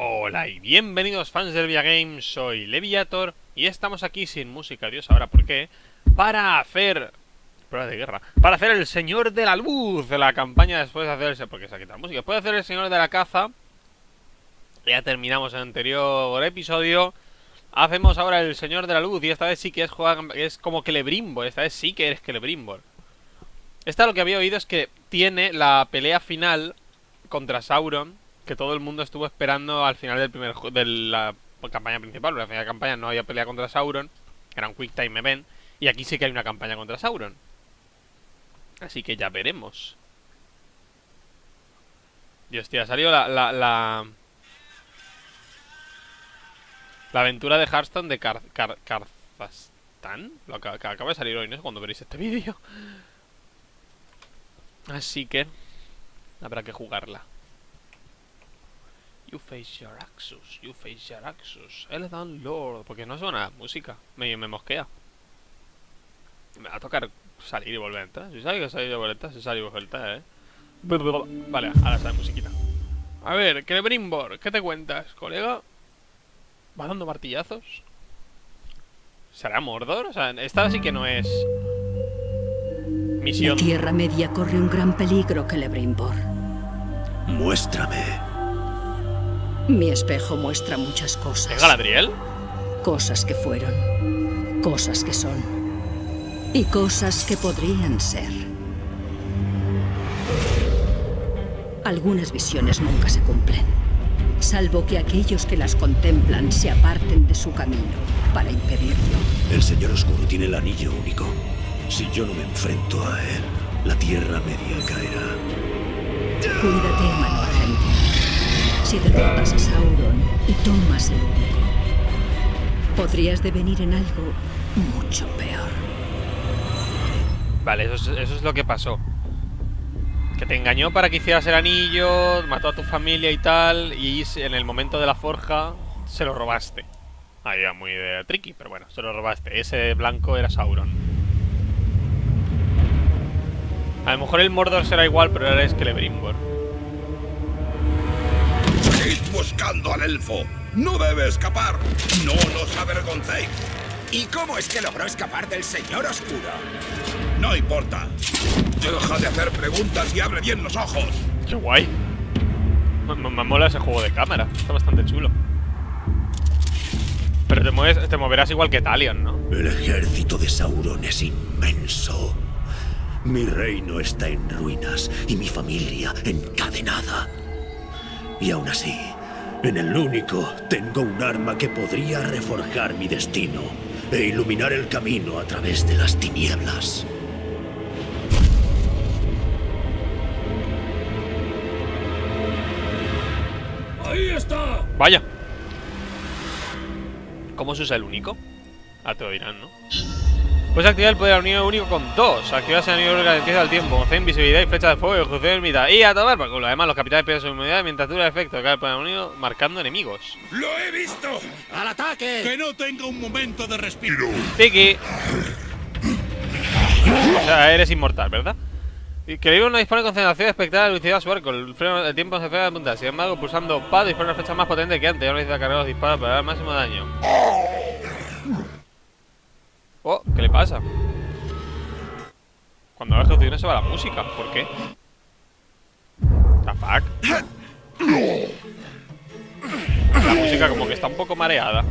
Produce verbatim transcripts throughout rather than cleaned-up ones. Hola y bienvenidos fans de LevillaGames, soy Leviator y estamos aquí sin música, Dios sabrá por qué, para hacer... pruebas de guerra, para hacer el Señor de la Luz de la campaña después de hacerse, porque se ha quitado la música, después de hacer el Señor de la Caza, ya terminamos el anterior episodio, hacemos ahora el Señor de la Luz y esta vez sí que es, jugar, es como Celebrimbor, esta vez sí que eres Celebrimbor. Esta lo que había oído es que tiene la pelea final contra Sauron, que todo el mundo estuvo esperando al final del primer de la campaña principal, porque al final de la campaña no había pelea contra Sauron, era un quick time event, y aquí sí que hay una campaña contra Sauron. Así que ya veremos. Dios, tío, ha salido la, la, la... la aventura de Hearthstone de Karthastan, lo que, que acaba de salir hoy, no sé cuándo veréis este vídeo. Así que habrá que jugarla. You face your Axus, you face your Axus, Eldar Lord. Porque no suena música, me, me mosquea. Me va a tocar salir y volver a entrar. Si sabes que salir y volver a entrar, si salir y volver a entrar, eh. Vale, ahora sale musiquita. A ver, Celebrimbor, ¿qué te cuentas, colega? ¿Vas dando martillazos? ¿Será Mordor? O sea, esta sí que no es... misión. La Tierra Media corre un gran peligro, Celebrimbor. Muéstrame. Mi espejo muestra muchas cosas. ¿Es Galadriel? Cosas que fueron, cosas que son y cosas que podrían ser. Algunas visiones nunca se cumplen, salvo que aquellos que las contemplan se aparten de su camino para impedirlo. El Señor Oscuro tiene el anillo único. Si yo no me enfrento a él, la Tierra Media caerá. Cuídate, mano argente. Si derrotas a Sauron y tomas el único, podrías devenir en algo mucho peor. Vale, eso es, eso es lo que pasó. Que te engañó para que hicieras el anillo, mató a tu familia y tal, y en el momento de la forja se lo robaste. Ahí era muy de tricky, pero bueno, se lo robaste. Ese blanco era Sauron. A lo mejor el Mordor será igual, pero ahora es Celebrimbor. Buscando al elfo. No debe escapar. No nos avergoncéis. ¿Y cómo es que logró escapar del Señor Oscuro? No importa. Deja de hacer preguntas y abre bien los ojos. Qué guay. Me, me, me mola ese juego de cámara. Está bastante chulo. Pero te, mueves, te moverás igual que Talion, ¿no? El ejército de Sauron es inmenso. Mi reino está en ruinas y mi familia encadenada. Y aún así, en el único tengo un arma que podría reforjar mi destino e iluminar el camino a través de las tinieblas. ¡Ahí está! Vaya. ¿Cómo se usa el único? Ah, te lo dirán, ¿no? Puedes activar el poder unido único con dos. Activas el anillo único que al tiempo. Concede invisibilidad y flecha de fuego y ejecución ermita. Y a tomar por culo. Además, los capitales pierden su inmunidad mientras dura el efecto. Acaba el poder unido marcando enemigos. ¡Lo he visto! ¡Al ataque! ¡Que no tenga un momento de respiro! ¡Tiki! O sea, eres inmortal, ¿verdad? Que el libro no dispone de concentración de espectral de velocidad a su arco. El, freno, el tiempo se frena de punta. Sin embargo, pulsando P A D dispone una flecha más potente que antes. Y ahora necesita cargar los disparos para dar máximo daño. Oh, ¿qué le pasa? Cuando la ejecución se va la música, ¿por qué? The fuck. La música como que está un poco mareada.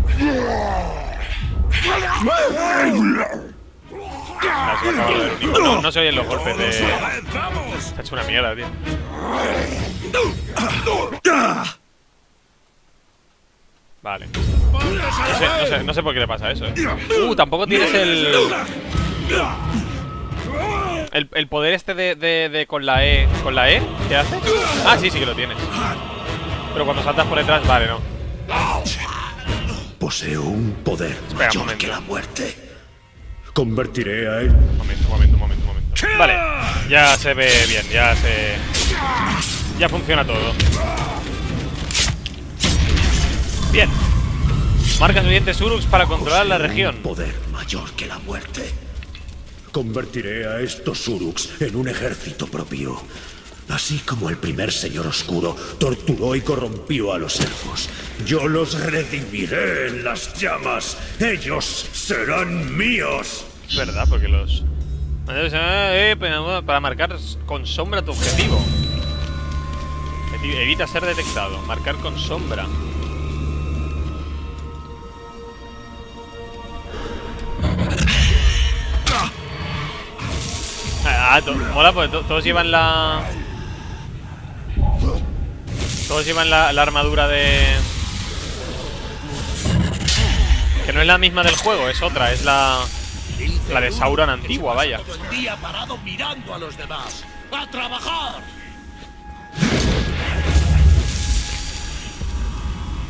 No, no se oyen los golpes de... Se ha hecho una mierda, tío. Vale. No sé, no sé, no sé por qué le pasa eso, eh. Uh, tampoco tienes el... El, el poder este de, de, de... con la E... ¿Con la E? ¿Qué haces? Ah, sí, sí que lo tienes. Pero cuando saltas por detrás, vale, no. Poseo un poder Espera, mayor un que la muerte. Convertiré a él. Un momento, un momento, un momento, un momento. Vale, ya se ve bien, ya se... Ya funciona todo. Bien. Marca su diente Surux para controlar la región. Un poder mayor que la muerte. Convertiré a estos Surux en un ejército propio. Así como el primer señor oscuro torturó y corrompió a los elfos, yo los redimiré en las llamas. Ellos serán míos. Es verdad, porque los... Para marcar con sombra tu objetivo. Evita ser detectado. Marcar con sombra. Ah, to mola, pues to todos llevan la... Todos llevan la, la armadura de... Que no es la misma del juego, es otra, es la... La de Sauron antigua, vaya.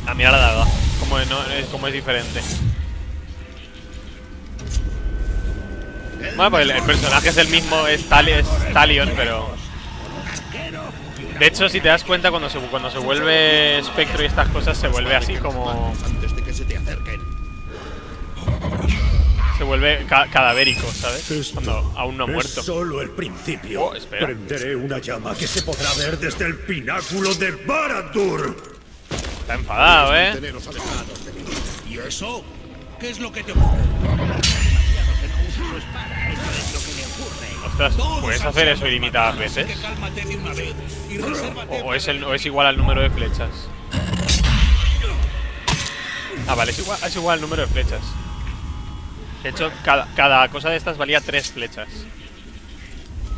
Ah, mira la daga, como es, no, es, como es diferente. Bueno, pues el, el personaje es el mismo, es, Tal, es Talion, pero... De hecho, si te das cuenta, cuando se, cuando se vuelve espectro y estas cosas, se vuelve así como... Se vuelve ca cadavérico, ¿sabes? Esto cuando aún no ha muerto. Es solo el principio. Oh, espera. Prenderé una llama que se podrá ver desde el pináculo de Barad-dûr. Está enfadado, ¿eh? ¿Y eso? ¿Qué es lo que te ocurre? Ostras, ¿puedes hacer eso ilimitadas veces? O es, el, o es igual al número de flechas. Ah, vale, es igual, es igual al número de flechas. De hecho, cada, cada cosa de estas valía tres flechas.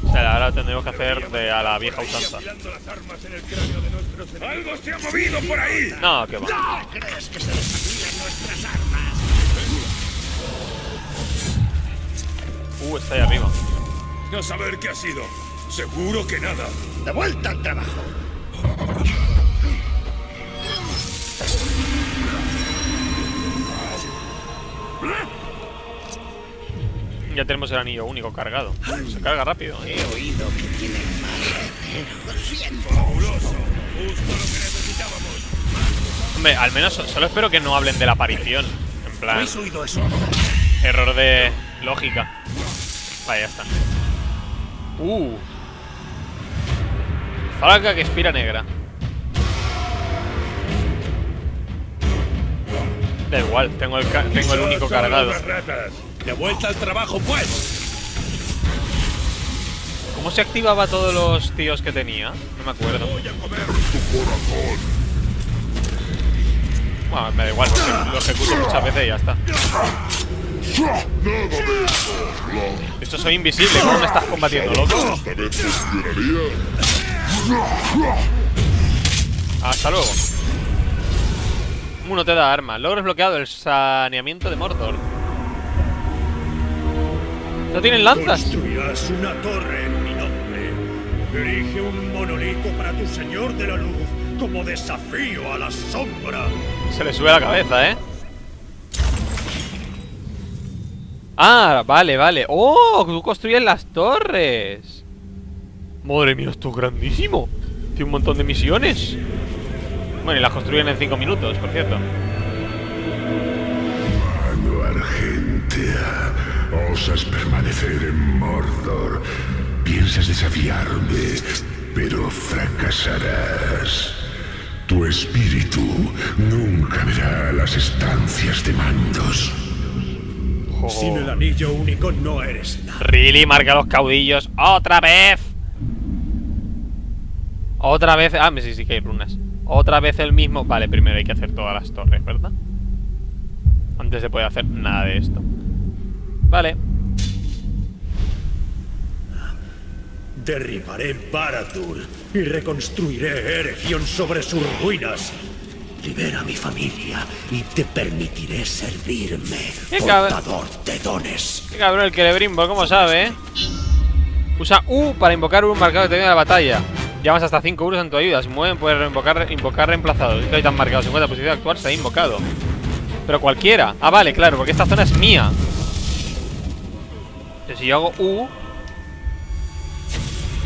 O sea, ahora tendremos que hacer de a la vieja usanza. ¡Algo se ha movido por ahí! No, que va. ¿No crees que se desafían nuestras armas? Uh, está ahí arriba. A saber qué ha sido. Seguro que nada. De vuelta al trabajo. Ya tenemos el anillo único cargado. Se carga rápido. He oído que tienen más herreros. Fabuloso. Justo lo que necesitábamos. Hombre, al menos solo espero que no hablen de la aparición. En plan. ¿Habéis oído eso? Error de lógica. Vale, ya está. Uh. Falca que expira negra. Da igual, tengo el, tengo el único cargado. De vuelta al trabajo, pues. ¿Cómo se activaba todos los tíos que tenía? No me acuerdo. Bueno, me da igual, porque lo ejecuto muchas veces y ya está. De hecho, soy invisible. ¿Cómo me estás combatiendo, loco? Hasta luego. Uno te da arma. Logro bloqueado. El saneamiento de Mordor. No tienen lanzas. Construirás una torre en mi nombre. Erige un monolito para tu Señor de la Luz como desafío a la sombra. Se le sube la cabeza, ¿eh? Ah, vale, vale. ¡Oh! Tú construyes las torres. Madre mía, esto es grandísimo. Tiene un montón de misiones. Bueno, y las construyen en cinco minutos, por cierto. Mano Argentea, osas permanecer en Mordor. Piensas desafiarme, pero fracasarás. Tu espíritu nunca verá las estancias de mandos. Oh. Sin el anillo único no eres nada. Really, marca los caudillos. ¡Otra vez! Otra vez. Ah, sí, sí que hay runas. Otra vez el mismo. Vale, primero hay que hacer todas las torres, ¿verdad? Antes se puede hacer nada de esto. Vale. Derribaré Barad-dûr y reconstruiré Eregion sobre sus ruinas. Libera a mi familia y te permitiré servirme, portador de dones. Qué cabrón el Celebrimbor, ¿cómo sabe, eh? Usa U para invocar un marcado que te viene de la batalla. Llamas hasta cinco euros en tu ayuda. Si mueven, puedes invocar, invocar reemplazado. Si te han marcado cincuenta posibilidades de actuar, se ha invocado. Pero cualquiera. Ah, vale, claro, porque esta zona es mía. Entonces, si yo hago U,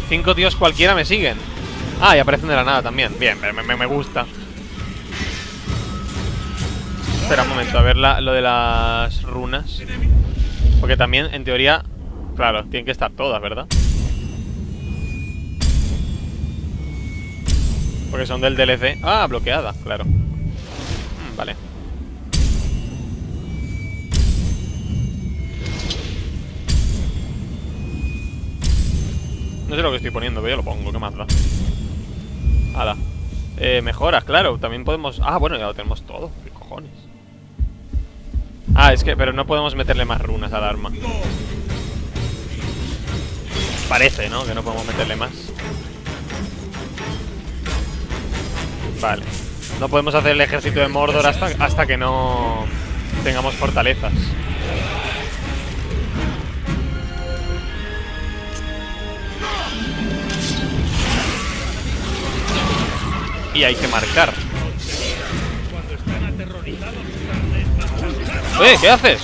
cinco tíos cualquiera me siguen. Ah, y aparecen de la nada también. Bien, me, me, me gusta. Espera un momento, a ver la, lo de las runas. Porque también, en teoría, claro, tienen que estar todas, ¿verdad? Porque son del D L C. Ah, bloqueada, claro. Mm, vale. No sé lo que estoy poniendo, pero yo lo pongo, ¿qué más da? Hala. Eh, mejoras, claro, también podemos... Ah, bueno, ya lo tenemos todo, qué cojones. Ah, es que... Pero no podemos meterle más runas al arma. Parece, ¿no? Que no podemos meterle más. Vale. No podemos hacer el ejército de Mordor hasta, hasta que no tengamos fortalezas. Y hay que marcar. ¡Eh! ¿Qué haces?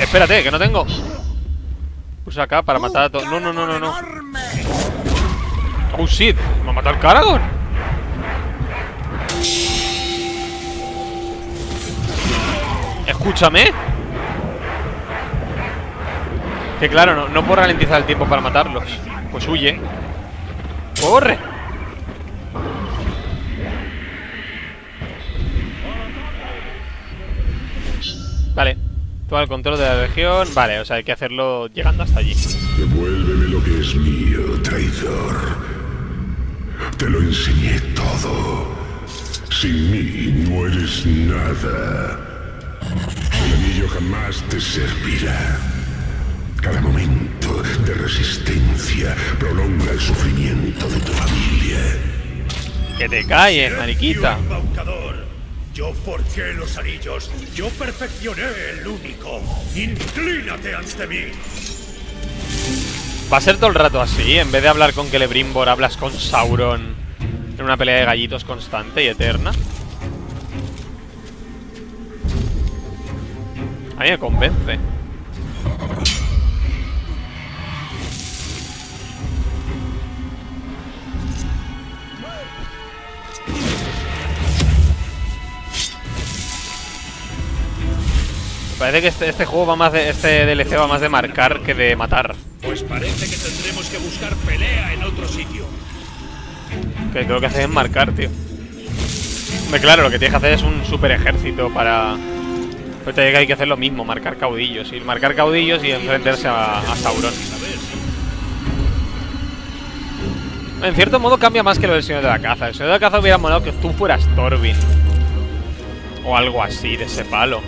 Espérate, que no tengo. Puse acá para matar a todos. No, no, no, no, no. Oh shit, me ha matado el Karagorn. Escúchame. Que claro, no, no puedo ralentizar el tiempo para matarlos. Pues huye. ¡Corre! Vale, toma el control de la región. Vale, o sea, hay que hacerlo llegando hasta allí. Devuélveme lo que es mío, traidor. Te lo enseñé todo. Sin mí no eres nada. El anillo jamás te servirá. Cada momento de resistencia prolonga el sufrimiento de tu familia. Que te calles, mariquita. Yo forjé los anillos, yo perfeccioné el único. ¡Inclínate ante mí! Va a ser todo el rato así, en vez de hablar con Celebrimbor, hablas con Sauron en una pelea de gallitos constante y eterna. A mí me convence. Parece que este, este juego va más de... Este D L C va más de marcar que de matar. Pues parece que tendremos que buscar pelea en otro sitio. Que creo que haces es marcar, tío. Hombre, claro, lo que tienes que hacer es un super ejército para... Pues te hay que hacer lo mismo, marcar caudillos. Ir marcar caudillos y enfrentarse a, a Sauron. En cierto modo cambia más que lo del Señor de la Caza. El Señor de la Caza hubiera molado que tú fueras Thorbin. O algo así, de ese palo.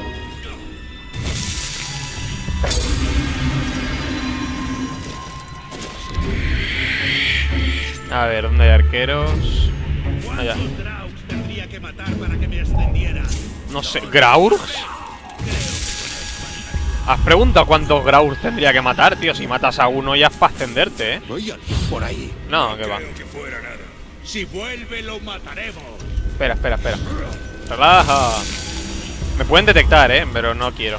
A ver, ¿dónde hay arqueros? Allá. No sé, ¿Graurgs? ¿Has preguntado cuántos Graurgs tendría que matar, tío? Si matas a uno ya es para ascenderte, ¿eh? Por ahí. No, que va. Si vuelve lo mataremos. Espera, espera, espera. Relaja. Me pueden detectar, ¿eh? Pero no quiero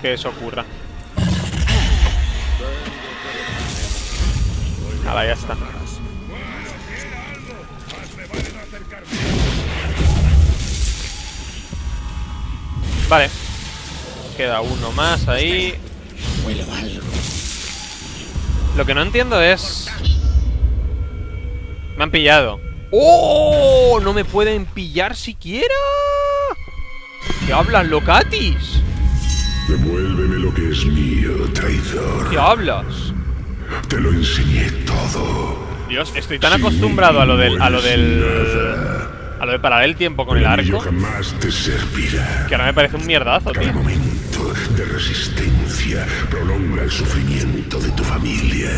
que eso ocurra. Ahora ya está. Vale. Queda uno más ahí. Lo que no entiendo es... Me han pillado. ¡Oh! ¡No me pueden pillar siquiera! ¿Qué hablas, Locatis? Devuélveme lo que es mío, traidor. ¿Qué hablas? Te lo enseñé todo. Dios, estoy tan si acostumbrado a lo del... A lo del... Nada. A lo de parar el tiempo con el, el arco jamás te servirá. Que ahora me parece un mierdazo, cada tío. Momento de resistencia prolonga el sufrimiento de tu familia.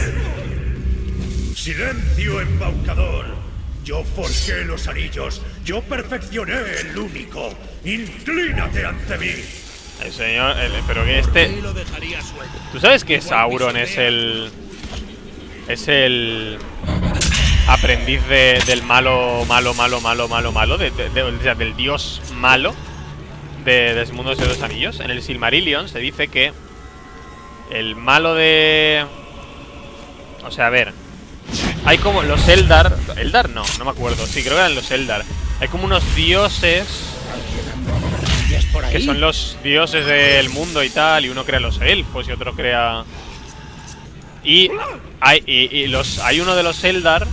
Silencio, embaucador. Yo forjé los anillos, yo perfeccioné el único. Inclínate ante mí. El señor... El, pero que este... ¿Tú sabes que Sauron es el... Es el aprendiz de, del malo, malo, malo, malo, malo, malo, de, de, de, o sea, del dios malo de, de Mundo de los Anillos. En el Silmarillion se dice que el malo de... O sea, a ver, hay como los Eldar... Eldar no, no me acuerdo. Sí, creo que eran los Eldar. Hay como unos dioses que son los dioses del mundo y tal. Y uno crea los elfos y otro crea... Y hay, y, y los, hay uno de los Eldar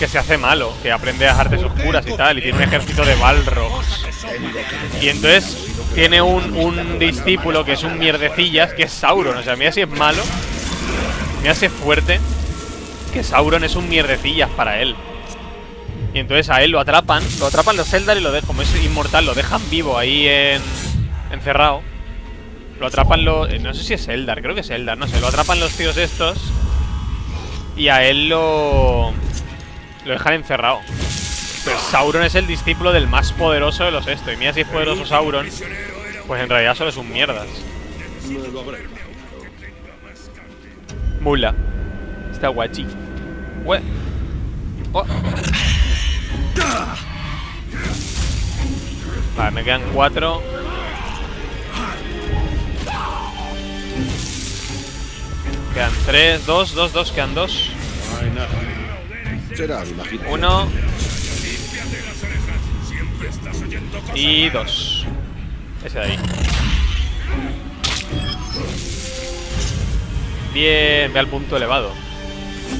que se hace malo, que aprende a artes oscuras y tal, y tiene un ejército de Balrogs. Y entonces tiene un, un discípulo que es un mierdecillas, que es Sauron. O sea, mira si es malo, mira si es fuerte, que Sauron es un mierdecillas para él. Y entonces a él lo atrapan, lo atrapan los Eldar y lo dejan, como es inmortal, lo dejan vivo ahí en, encerrado. Lo atrapan los... no sé si es Eldar, creo que es Eldar, no sé. Lo atrapan los tíos estos y a él lo... lo dejan encerrado. Pues Sauron es el discípulo del más poderoso de los estos. Y mira si es poderoso Sauron, pues en realidad solo es un mierdas. Mula. Está guachi. Hue... Oh. Vale, me quedan cuatro. Quedan tres, dos, dos, dos, quedan dos. Uno. Y dos. Ese de ahí. Bien, ve al punto elevado.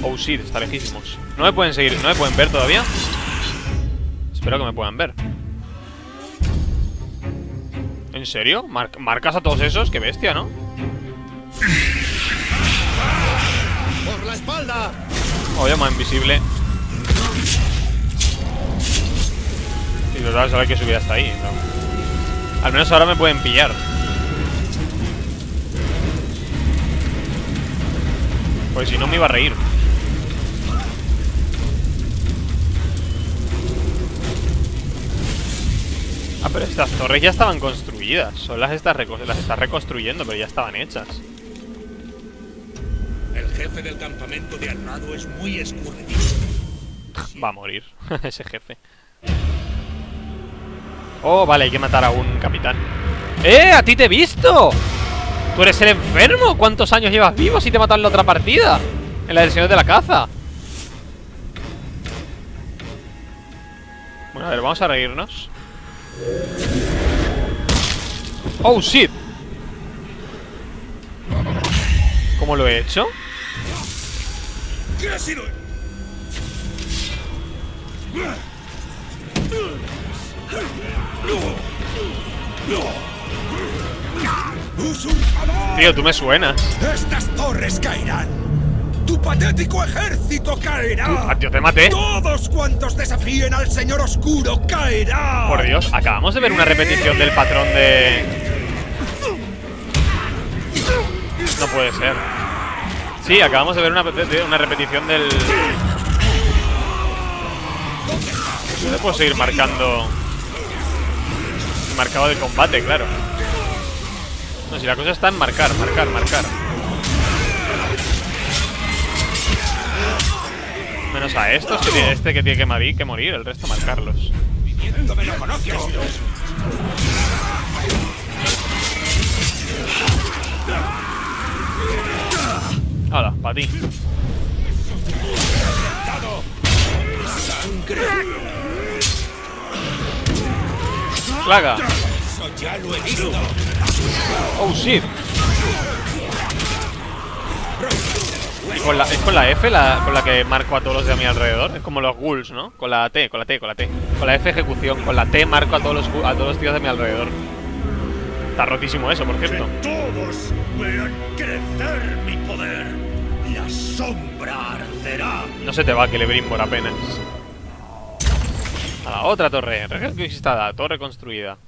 Oh shit, está lejísimos. No me pueden seguir, no me pueden ver todavía. Espero que me puedan ver. ¿En serio? ¿Mar- ¿Marcas a todos esos? Qué bestia, ¿no? ¡Por la espalda! Oh, llama invisible. Y lo sabes, ahora hay que subir hasta ahí, ¿no? Al menos ahora me pueden pillar. Pues si no me iba a reír. Ah, pero estas torres ya estaban construidas. Son las estas las estás reconstruyendo, pero ya estaban hechas. El jefe del campamento de Arnado es muy escurridizo. Va a morir ese jefe. Oh, vale, hay que matar a un capitán. ¡Eh! ¡A ti te he visto! ¡Tú eres el enfermo! ¿Cuántos años llevas vivo si te matan en la otra partida? En la del Señor de la Caza. Bueno, a ver, vamos a reírnos. Oh shit. ¿Cómo lo he hecho? Tío, tú me suenas. Estas torres caerán. Tu patético ejército caerá. Tío, te maté. Todos cuantos desafíen al Señor Oscuro caerá. Por Dios, acabamos de ver una repetición del patrón de... No puede ser. Sí, acabamos de ver una, una repetición del... Yo le puedo seguir marcando... El marcado de combate, claro. No, si la cosa está en marcar, marcar, marcar. Menos a estos, que tiene, este que tiene que, morir, que morir, el resto marcarlos. Hala, para ti. Plaga. Oh shit. Con la, es con la F la, con la que marco a todos los de a mi alrededor. Es como los ghouls, ¿no? Con la T, con la T, con la T. Con la F ejecución, con la T marco a todos los, a todos los tíos de mi alrededor. Está rotísimo eso, por cierto. Que todos vean crecer mi poder. La sombra arderá. No se te va, que Celebrimbor apenas. A la otra torre, reconquistada, torre construida.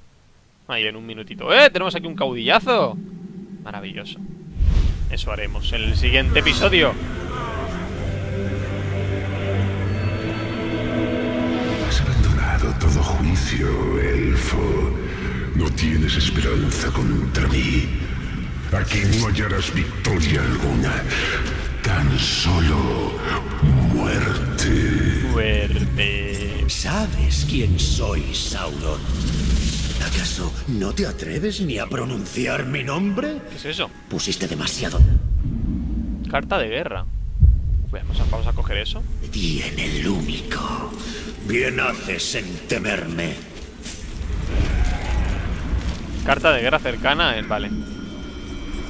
Ahí en un minutito. ¡Eh! Tenemos aquí un caudillazo. Maravilloso. Eso haremos en el siguiente episodio. Has abandonado todo juicio, elfo. No tienes esperanza contra mí. Aquí no hallarás victoria alguna. Tan solo muerte. Muerte. ¿Sabes quién soy, Sauron? ¿Acaso no te atreves ni a pronunciar mi nombre? ¿Qué es eso? Pusiste demasiado. Carta de guerra. Vamos a, vamos a coger eso. Bien, el único. Bien haces en temerme. Carta de guerra cercana, eh, vale.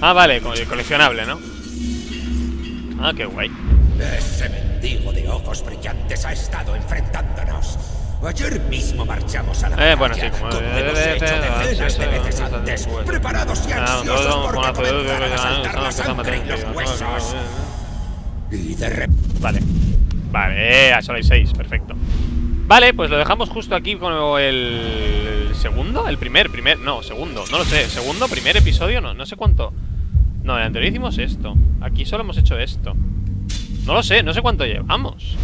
Ah, vale, coleccionable, ¿no? Ah, qué guay. Ese mendigo de ojos brillantes ha estado enfrentándonos. Ayer mismo marchamos a la eh, bueno, sí, como, como hemos hecho decenas de veces antes, preparados y ansiosos por comenzar a saltar la sangre y los huesos. Y de repente... Vale, vale, solo hay seis, perfecto. Vale, pues lo dejamos justo aquí con el... el segundo, el primer, primer, no, segundo, no lo sé, segundo, primer episodio, no, no sé cuánto... No, en el anterior hicimos esto, aquí solo hemos hecho esto. No lo sé, no sé cuánto llevamos.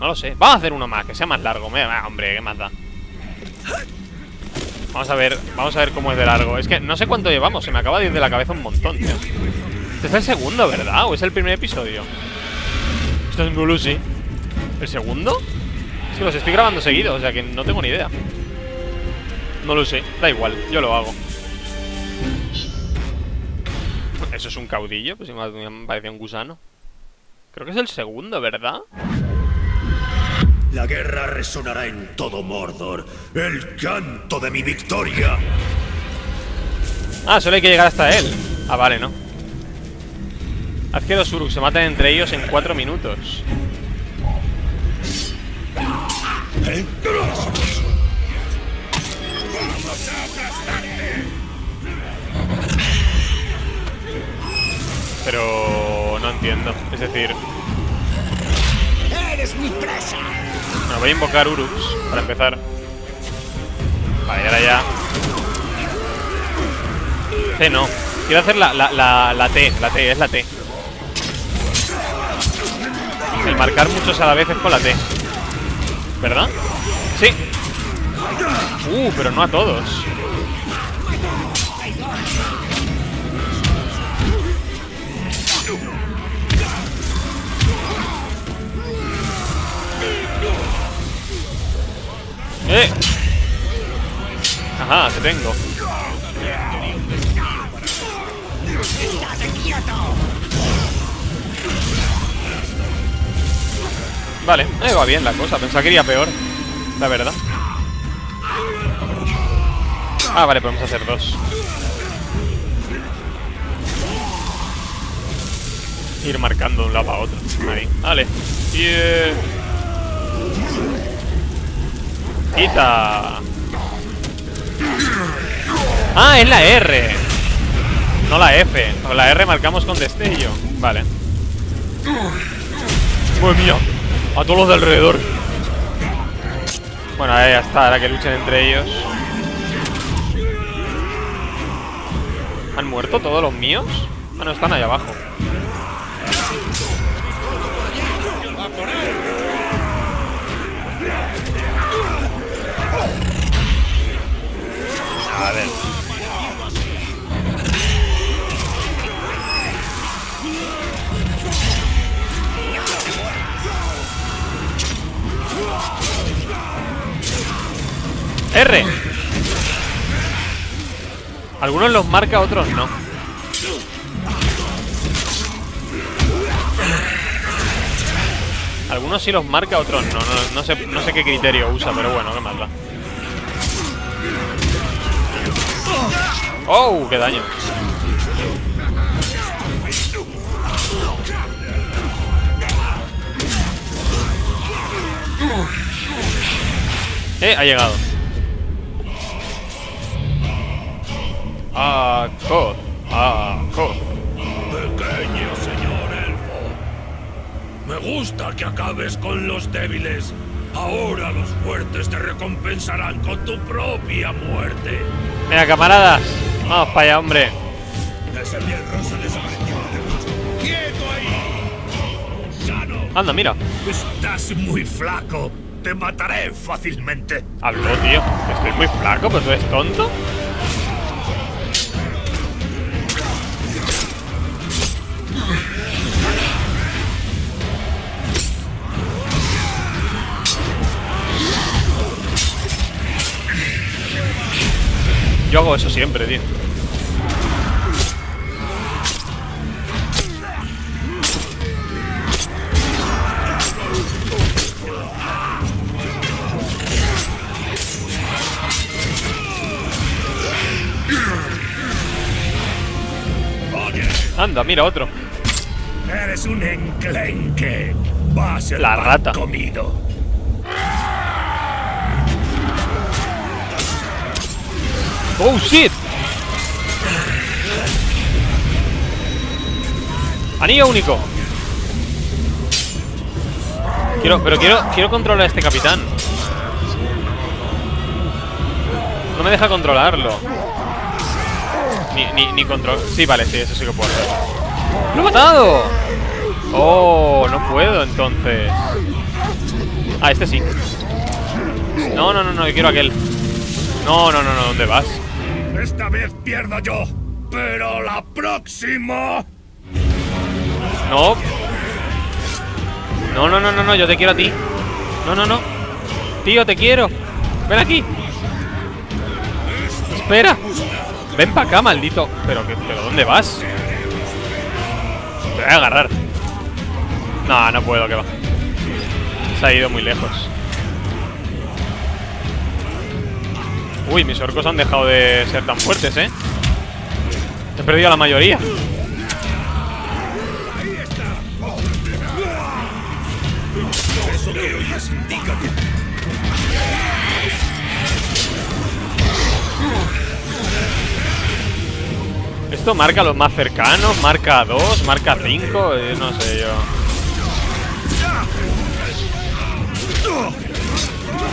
No lo sé. Vamos a hacer uno más, que sea más largo. Ah, hombre, ¿qué más da? Vamos a ver, vamos a ver cómo es de largo. Es que no sé cuánto llevamos, se me acaba de ir de la cabeza un montón, tío. Este es el segundo, ¿verdad? ¿O es el primer episodio? Esto es Blue Lucy. ¿El segundo? Es que los estoy grabando seguido, o sea que no tengo ni idea. No lo sé, da igual, yo lo hago. Eso es un caudillo, pues me parecía un gusano. Creo que es el segundo, ¿verdad? La guerra resonará en todo Mordor. El canto de mi victoria. Ah, solo hay que llegar hasta él. Ah, vale, no. Haz que los Uruk se maten entre ellos en cuatro minutos. ¿Eh? ¡Vamos a aplastarte! Pero... no entiendo. Es decir... ¡Eres mi presa! Bueno, voy a invocar Uruks para empezar. Vale, ahora ya. C no. Quiero hacer la, la, la, la T. La T, es la T. El marcar muchos a la vez es con la T. ¿Verdad? Sí. Uh, pero no a todos. ¡Eh! Ajá, te tengo. Vale, eh, va bien la cosa. Pensaba que iría peor, la verdad. Ah, vale, podemos hacer dos. Ir marcando de un lado a otro. Ahí, vale. Yeah. Quita. Ah, es la R. No la F. La R marcamos con destello. Vale. Madre mía. A todos los de alrededor. Bueno, ahí ya está. Ahora que luchen entre ellos. ¿Han muerto todos los míos? Ah, no, están ahí abajo. A ver. R. Algunos los marca, otros no. Algunos sí los marca, otros no. No, no sé, no sé qué criterio usa, pero bueno, qué más da. ¡Oh! ¡Qué daño! ¡Eh! Ha llegado. ¡Ah! ¡Cod! ¡Ah! ¡Cod! Pequeño señor elfo. Me gusta que acabes con los débiles. Ahora los fuertes te recompensarán con tu propia muerte. Mira, camaradas. Vamos para allá, hombre. Anda, mira. Estás muy flaco. Te mataré fácilmente. Habló, tío. Estoy muy flaco, pero tú eres tonto. Yo hago eso siempre, tío. Anda, mira, otro. eres un enclenque. Vas el pan rata comido. Oh shit. Anillo único. Quiero, pero quiero, quiero controlar a este capitán. No me deja controlarlo. Ni, ni, ni control. Sí, vale, sí, eso sí que puedo hacer. ¡Lo he matado! Oh, no puedo entonces. Ah, este sí. No, no, no, no, yo quiero aquel. No, no, no, no, ¿dónde vas? Esta vez pierdo yo, pero la próxima. No. No, no, no, no, no, yo te quiero a ti. No, no, no. Tío, te quiero. Ven aquí. Espera. Ven para acá, maldito. Pero, pero ¿dónde vas? Te voy a agarrar. No, no puedo, que va. Se ha ido muy lejos. Uy, mis orcos han dejado de ser tan fuertes, ¿eh? He perdido a la mayoría. Esto marca los más cercanos, marca dos, marca cinco, no sé yo.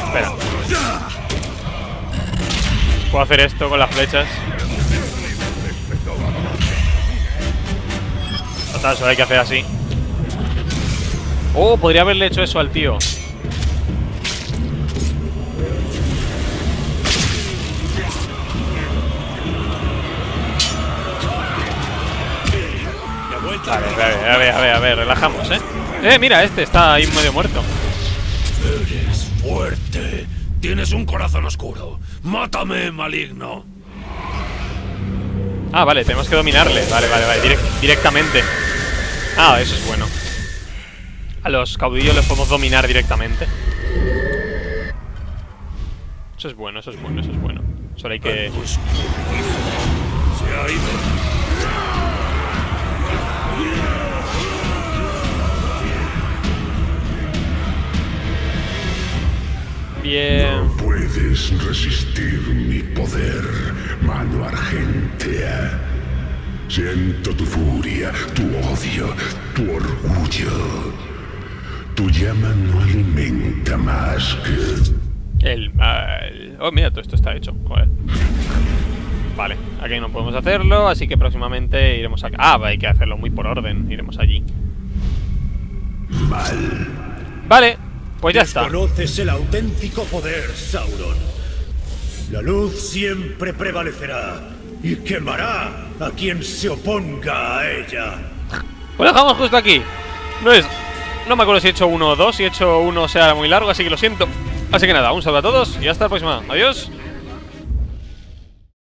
Espera. Puedo hacer esto con las flechas. Total, solo hay que hacer así. Oh, podría haberle hecho eso al tío. A ver, a ver, a ver, a ver, a ver, relajamos, ¿eh? Eh, mira, este está ahí medio muerto. Eres fuerte. Tienes un corazón oscuro. Mátame, maligno. Ah, vale, tenemos que dominarle. Vale, vale, vale, direct directamente. Ah, eso es bueno. A los caudillos les podemos dominar directamente. Eso es bueno, eso es bueno, eso es bueno. Solo hay que... Se ha ido. Bien. No puedes resistir mi poder, mano argentea. Siento tu furia, tu odio, tu orgullo. Tu llama no alimenta más que... El mal... Oh, mira, todo esto está hecho, joder. Vale, aquí no podemos hacerlo, así que próximamente iremos a... Ah, hay que hacerlo muy por orden, iremos allí. Mal. Vale. Pues ya está. Conoces el auténtico poder, Sauron. La luz siempre prevalecerá y quemará a quien se oponga a ella. Pues dejamos justo aquí. No es... No me acuerdo si he hecho uno o dos. Si he hecho uno, será muy largo, así que lo siento. Así que nada, un saludo a todos y hasta la próxima. Adiós.